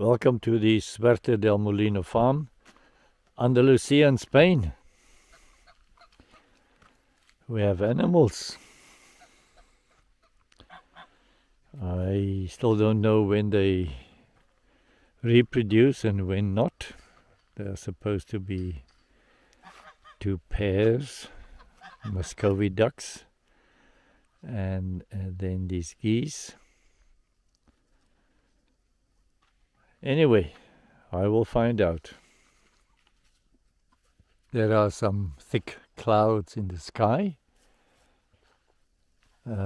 Welcome to the Suerte del Molino Farm, Andalusia in Spain. We have animals. I still don't know when they reproduce and when not. They are supposed to be two pairs, Muscovy ducks, and then these geese. Anyway, I will find out. There are some thick clouds in the sky. The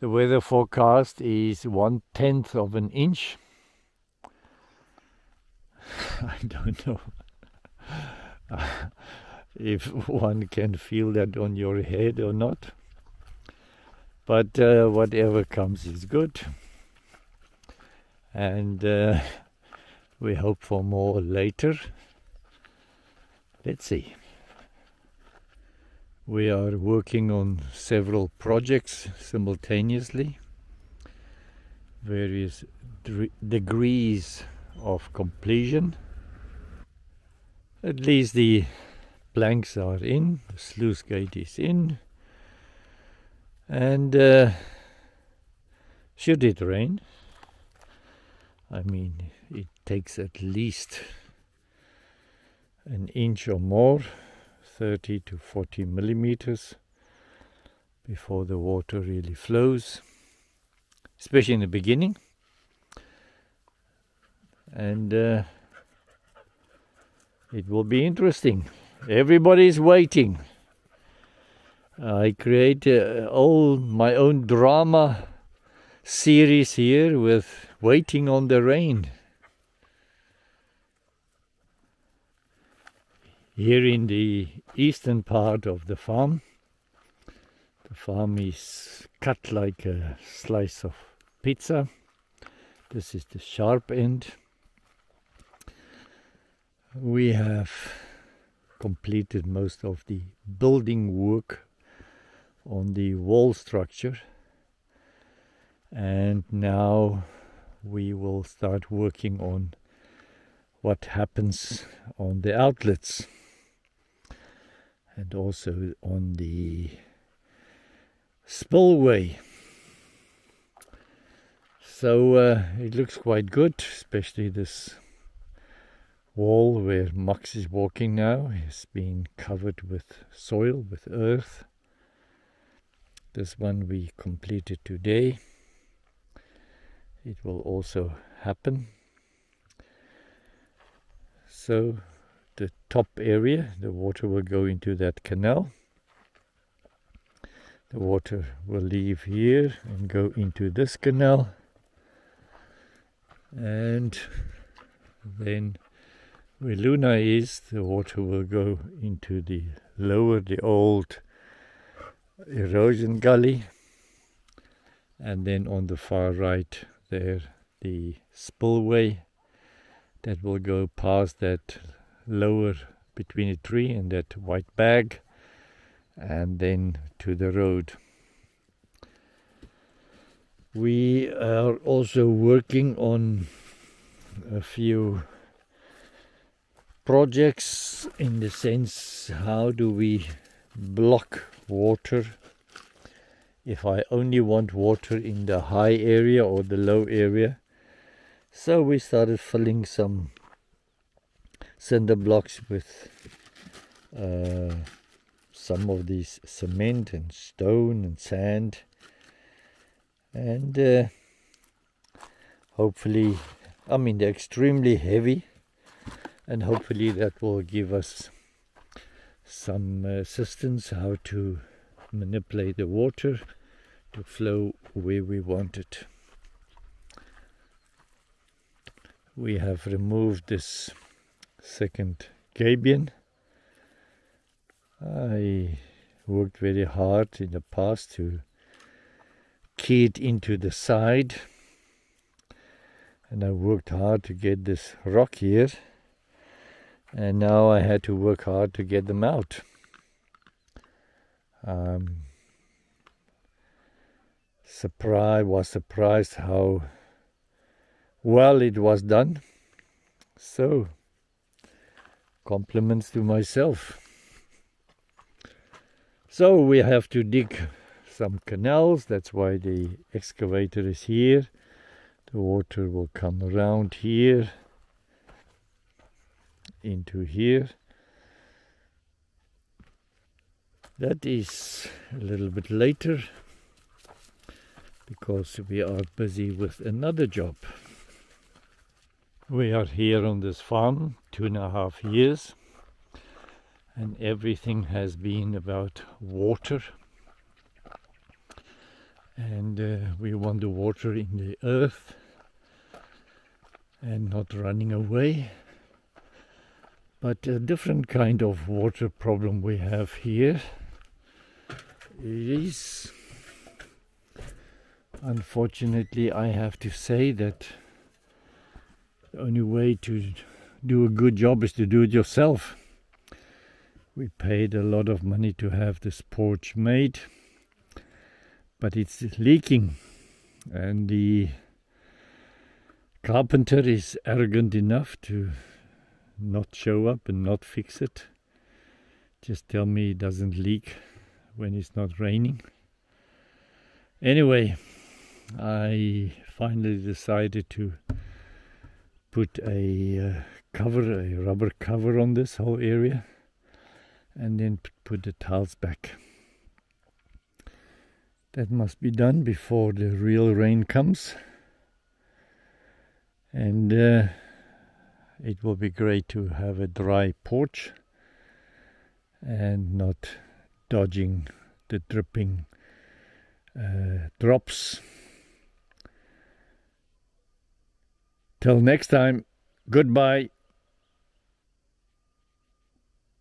weather forecast is 1/10 of an inch. I don't know if one can feel that on your head or not. But whatever comes is good. And we hope for more later. Let's see. We are working on several projects simultaneously, various degrees of completion. At least the planks are in, the sluice gate is in, and should it rain, I mean, it takes at least an inch or more, 30 to 40 millimeters, before the water really flows, especially in the beginning. And it will be interesting. Everybody's waiting. I create my own drama series here with waiting on the rain. Here in the eastern part of the farm is cut like a slice of pizza. This is the sharp end. We have completed most of the building work on the wall structure. And now we will start working on what happens on the outlets and also on the spillway. So it looks quite good, especially this wall where Max is walking now. It's been covered with soil, with earth. This one we completed today. It will also happen. So the top area, the water will go into that canal. The water will leave here and go into this canal. And then where Luna is, the water will go into the lower, the old erosion gully. And then on the far right, there the spillway that will go past that lower between a tree and that white bag and then to the road. We are also working on a few projects in the sense, how do we block water? If I only want water in the high area or the low area. So we started filling some cinder blocks with some of these cement and stone and sand. And hopefully, I mean, they're extremely heavy. And hopefully that will give us some assistance how to manipulate the water to flow where we want it. We have removed this second gabion. I worked very hard in the past to key it into the side, and I worked hard to get this rock here, and now I had to work hard to get them out. I was surprised how Well, it was done. So, compliments to myself. So we have to dig some canals. That's why the excavator is here. The water will come around here into here. That is a little bit later because we are busy with another job. We are here on this farm 2.5 years, and everything has been about water, and we want the water in the earth and not running away. But a different kind of water problem we have here is, unfortunately, I have to say that the only way to do a good job is to do it yourself. We paid a lot of money to have this porch made, but it's leaking, and the carpenter is arrogant enough to not show up and not fix it. Just tell me it doesn't leak when it's not raining. Anyway, I finally decided to put a cover, a rubber cover, on this whole area, and then put the tiles back. That must be done before the real rain comes, and it will be great to have a dry porch and not dodging the dripping drops. Till next time, goodbye.